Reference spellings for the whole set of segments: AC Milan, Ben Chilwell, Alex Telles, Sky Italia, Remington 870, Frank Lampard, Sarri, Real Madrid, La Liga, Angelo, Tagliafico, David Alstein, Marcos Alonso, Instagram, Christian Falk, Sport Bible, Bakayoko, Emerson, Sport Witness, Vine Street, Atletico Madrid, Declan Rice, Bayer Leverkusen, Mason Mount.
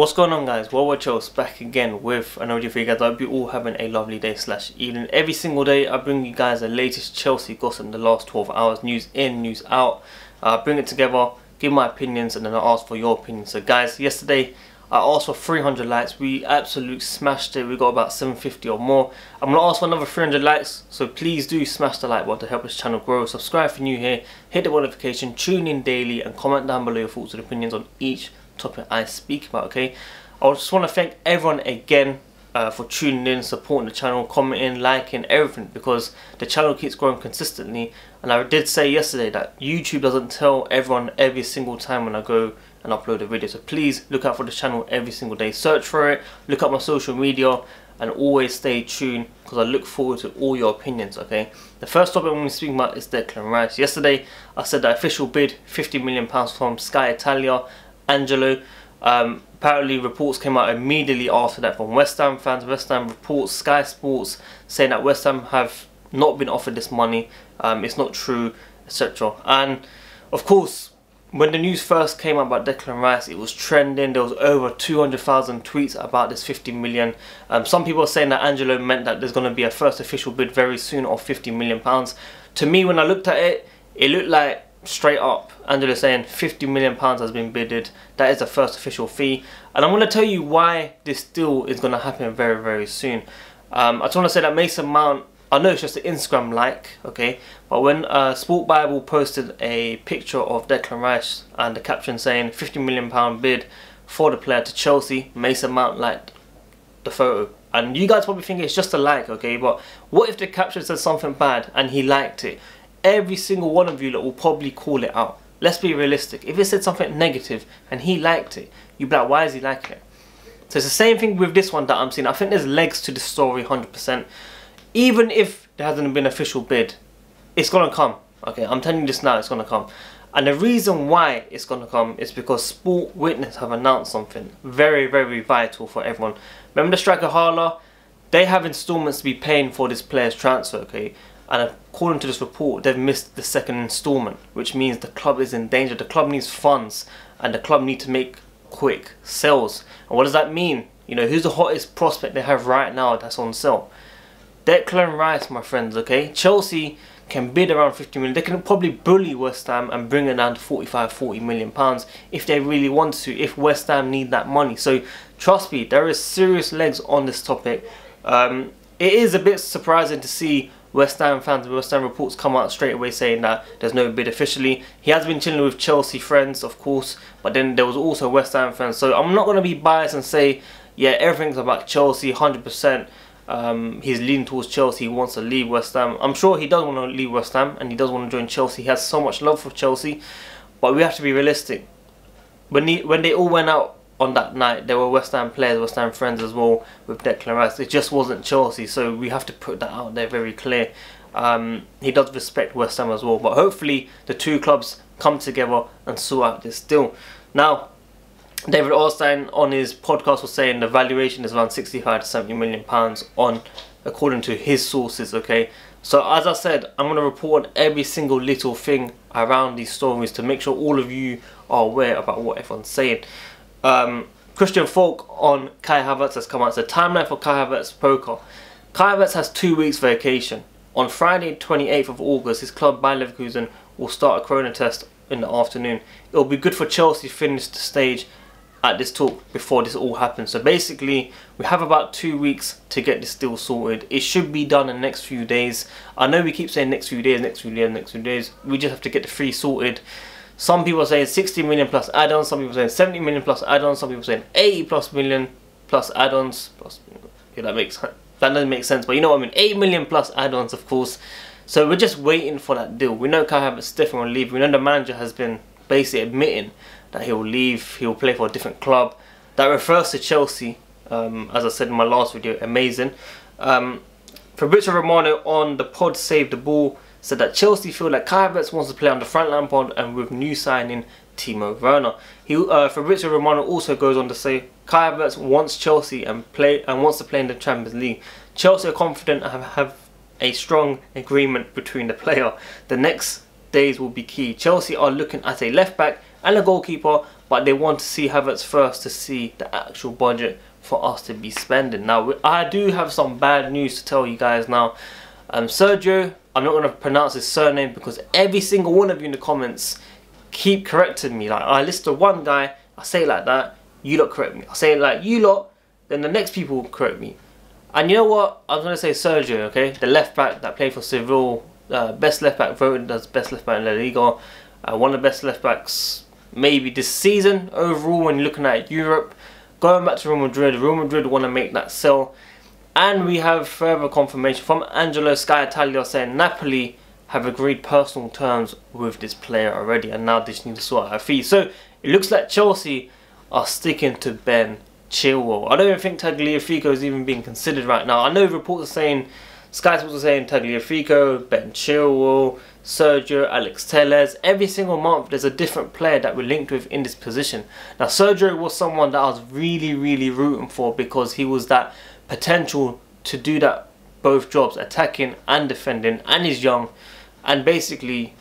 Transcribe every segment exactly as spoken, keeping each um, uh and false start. What's going on, guys? Well, we're Chels back again with another video for you guys. I hope you're all having a lovely day slash evening. Every single day I bring you guys the latest Chelsea gossip in the last twelve hours, news in, news out. I uh, bring it together, give my opinions, and then I ask for your opinions. So guys, yesterday I asked for three hundred likes. We absolutely smashed it. We got about seven fifty or more. I'm gonna ask for another three hundred likes, so please do smash the like button to help this channel grow. Subscribe if you're new here, hit the notification, tune in daily, and comment down below your thoughts and opinions on each topic I speak about. Okay, I just want to thank everyone again uh, for tuning in, supporting the channel, commenting, liking, everything, because the channel keeps growing consistently. And I did say yesterday that YouTube doesn't tell everyone every single time when I go and upload a video, so please look out for the channel every single day, search for it, look up my social media, and always stay tuned, because I look forward to all your opinions. Okay, the first topic I'm going to speak about is Declan Rice. Yesterday I said the official bid fifty million pounds from Sky Italia, Angelo. Um, apparently reports came out immediately after that from West Ham fans. West Ham reports Sky Sports saying that West Ham have not been offered this money, um, it's not true, et cetera. And of course, when the news first came out about Declan Rice, it was trending. There was over two hundred thousand tweets about this fifty million. Um, some people are saying that Angelo meant that there's going to be a first official bid very soon of fifty million pounds. To me, when I looked at it, it looked like straight up Angelo saying fifty million pounds has been bidded. That is the first official fee, and I'm going to tell you why this deal is going to happen very very soon. um, I just want to say that Mason Mount, I know it's just an Instagram like, okay, but when uh, Sport Bible posted a picture of Declan Rice and the caption saying fifty million pound bid for the player to Chelsea, Mason Mount liked the photo. And you guys probably think it's just a like, okay, but what if the caption said something bad and he liked it? Every single one of you that will probably call it out. Let's be realistic. If it said something negative and he liked it, you'd be like, why is he liking it? So it's the same thing with this one that I'm seeing. I think there's legs to this story one hundred percent. Even if there hasn't been an official bid, it's going to come. Okay, I'm telling you this now, it's going to come. And the reason why it's going to come is because Sport Witness have announced something very, very vital for everyone. Remember the striker Haller? They have installments to be paying for this player's transfer, okay? And according to this report, they've missed the second instalment, which means the club is in danger. The club needs funds, and the club need to make quick sales. And what does that mean? You know, who's the hottest prospect they have right now that's on sale? Declan Rice, my friends, okay? Chelsea can bid around fifty million. They can probably bully West Ham and bring it down to forty-five, forty million pounds if they really want to, if West Ham need that money. So trust me, there is serious legs on this topic. Um, it is a bit surprising to see West Ham fans and West Ham reports come out straight away saying that there's no bid officially. He has been chilling with Chelsea friends, of course, but then there was also West Ham fans. So I'm not going to be biased and say, yeah, everything's about Chelsea, one hundred percent. Um, he's leaning towards Chelsea, he wants to leave West Ham. I'm sure he does want to leave West Ham and he does want to join Chelsea. He has so much love for Chelsea, but we have to be realistic. When, he, when they all went out on that night, there were West Ham players, West Ham friends as well with Declan Rice. It just wasn't Chelsea, so we have to put that out there very clear. Um, he does respect West Ham as well, but hopefully the two clubs come together and sort out this deal. Now, David Alstein on his podcast was saying the valuation is around sixty-five to seventy million pounds on, according to his sources, okay? So as I said, I'm going to report on every single little thing around these stories to make sure all of you are aware about what everyone's saying. Um, Christian Falk on Kai Havertz has come out. It's a timeline for Kai Havertz poker. Kai Havertz has two weeks vacation. On Friday twenty-eighth of August, his club Bayer Leverkusen will start a corona test in the afternoon. It will be good for Chelsea to finish the stage at this talk before this all happens. So basically, we have about two weeks to get this deal sorted. It should be done in the next few days. I know we keep saying next few days, next few days, next few days. We just have to get the fee sorted. Some people are saying sixty million plus add-ons, some people are saying seventy million plus add-ons, some people are saying eighty plus million plus add-ons. Plus, yeah, that makes that doesn't make sense, but you know what I mean. eight million plus add-ons, of course. So we're just waiting for that deal. We know Kai Havertz definitely will leave. We know the manager has been basically admitting that he will leave. He will play for a different club. That refers to Chelsea, um, as I said in my last video. Amazing. Um, Fabrizio Romano on the pod Save the Ball said that Chelsea feel like Kai Havertz wants to play under Frank Lampard and with new signing Timo Werner. He, uh, Fabrizio Romano also goes on to say Kai Havertz wants Chelsea and play and wants to play in the Champions League. Chelsea are confident and have, have a strong agreement between the player. The next days will be key. Chelsea are looking at a left back and a goalkeeper, but they want to see Havertz first to see the actual budget for us to be spending. Now, I do have some bad news to tell you guys now. Um, Sergio, I'm not going to pronounce his surname because every single one of you in the comments keep correcting me. Like, I list the one guy, I say it like that, you lot correct me. I say it like you lot, then the next people correct me. And you know what? I'm going to say Sergio, okay? The left back that played for Seville, uh, best left back voted as best left back in La Liga. Uh, one of the best left backs maybe this season overall when you're looking at Europe. Going back to Real Madrid, Real Madrid want to make that sell. And we have further confirmation from Angelo, Sky Italia, saying Napoli have agreed personal terms with this player already, and now they just need to sort out a fee. So it looks like Chelsea are sticking to Ben Chilwell. I don't even think Tagliafico is even being considered right now. I know reports are saying, Sky Sports are saying Tagliafico, Ben Chilwell, Sergio, Alex Telles. Every single month there's a different player that we're linked with in this position. Now Sergio was someone that I was really, really rooting for because he was that potential to do that both jobs, attacking and defending, and he's young, and basically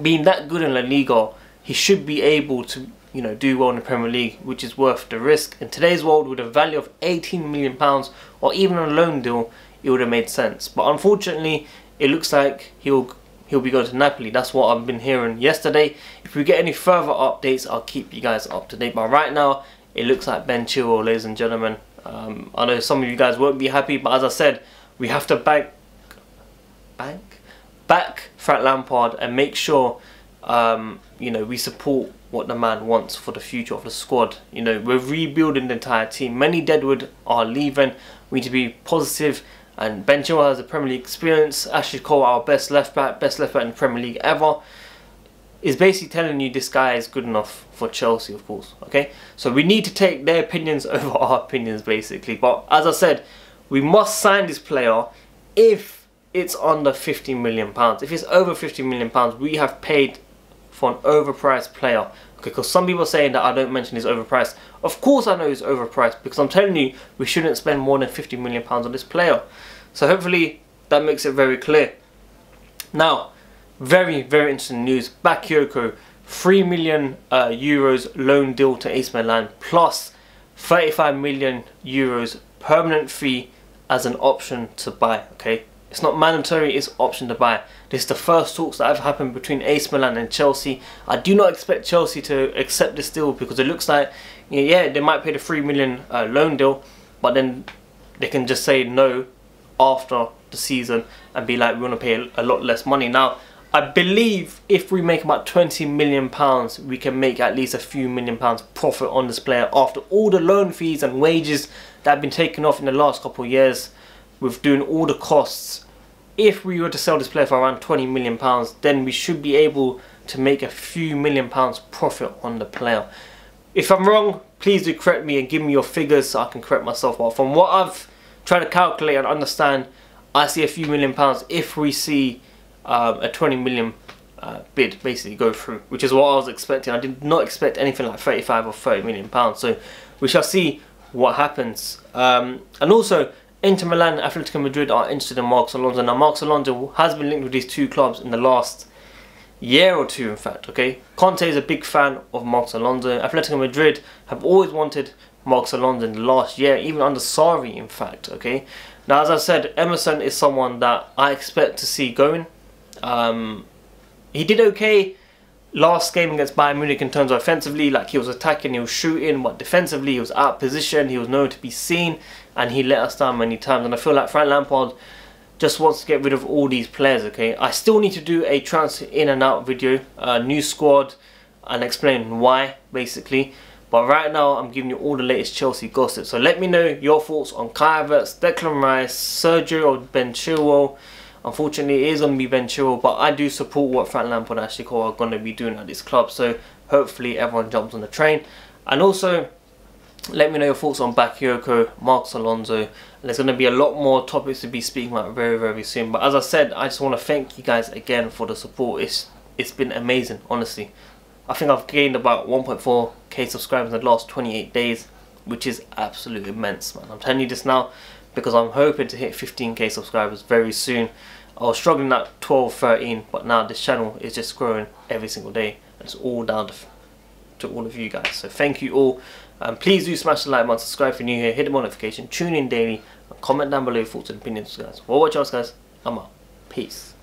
being that good in La Liga, he should be able to, you know, do well in the Premier League, which is worth the risk. In today's world, with a value of eighteen million pounds or even a loan deal, it would have made sense. But unfortunately, it looks like he'll he'll be going to Napoli. That's what I've been hearing yesterday. If we get any further updates, I'll keep you guys up to date. But right now, it looks like Ben Chilwell, ladies and gentlemen. Um, I know some of you guys won't be happy, but as I said, we have to bank, bank, back Frank Lampard and make sure, um, you know, we support what the man wants for the future of the squad. You know, we're rebuilding the entire team. Many deadwood are leaving. We need to be positive. And Ben Chilwell has a Premier League experience. Ashley Cole, our best left back, best left back in the Premier League ever, is basically telling you this guy is good enough for Chelsea, of course, okay? So we need to take their opinions over our opinions, basically. But as I said, we must sign this player if it's under fifty million pounds. If it's over fifty million pounds, we have paid for an overpriced player, okay? Because some people are saying that I don't mention he's overpriced. Of course I know he's overpriced because I'm telling you, we shouldn't spend more than fifty million pounds on this player. So hopefully that makes it very clear. Now, very, very interesting news. Bakayoko, three million uh, euros loan deal to A C Milan plus thirty-five million euros permanent fee as an option to buy, okay? It's not mandatory, it's option to buy. This is the first talks that have happened between A C Milan and Chelsea. I do not expect Chelsea to accept this deal because it looks like, you know, yeah, they might pay the three million uh, loan deal, but then they can just say no after the season and be like, we want to pay a lot less money. Now, I believe if we make about twenty million pounds, we can make at least a few million pounds profit on this player after all the loan fees and wages that have been taken off in the last couple of years with doing all the costs. If we were to sell this player for around twenty million pounds, then we should be able to make a few million pounds profit on the player. If I'm wrong, please do correct me and give me your figures so I can correct myself. But from what I've tried to calculate and understand, I see a few million pounds if we see Um, a twenty million uh, bid basically go through, which is what I was expecting. I did not expect anything like thirty-five or thirty million pounds, so we shall see what happens. Um, and also Inter Milan, Atletico Madrid are interested in Marcos Alonso. Now Marcos Alonso has been linked with these two clubs in the last year or two, in fact, okay? Conte is a big fan of Marcos Alonso. Atletico Madrid have always wanted Marcos Alonso in the last year, even under Sarri, in fact, okay? Now as I said, Emerson is someone that I expect to see going. Um, he did okay last game against Bayern Munich in terms of offensively, like he was attacking, he was shooting, but defensively he was out of position, he was nowhere to be seen, and he let us down many times. And I feel like Frank Lampard just wants to get rid of all these players, okay? I still need to do a transfer in and out video, a new squad, and explain why, basically. But right now, I'm giving you all the latest Chelsea gossip. So let me know your thoughts on Kai Havertz, Declan Rice, Sergio or Ben Chilwell. Unfortunately, it is going to be Ben Chilwell, but I do support what Frank Lampard and Ashley Cole are going to be doing at this club. So hopefully everyone jumps on the train. And also, let me know your thoughts on Bakayoko, Marcos Alonso. There's going to be a lot more topics to be speaking about very, very soon. But as I said, I just want to thank you guys again for the support. It's It's been amazing, honestly. I think I've gained about one point four K subscribers in the last twenty-eight days, which is absolutely immense, man. I'm telling you this now, because I'm hoping to hit fifteen K subscribers very soon. I was struggling at twelve, thirteen, but now this channel is just growing every single day. It's all down to to all of you guys. So thank you all. Um, please do smash the like button, subscribe if you're new here, hit the notification, tune in daily, and comment down below your thoughts and opinions, guys. Well, watch out, guys. I'm out. Peace.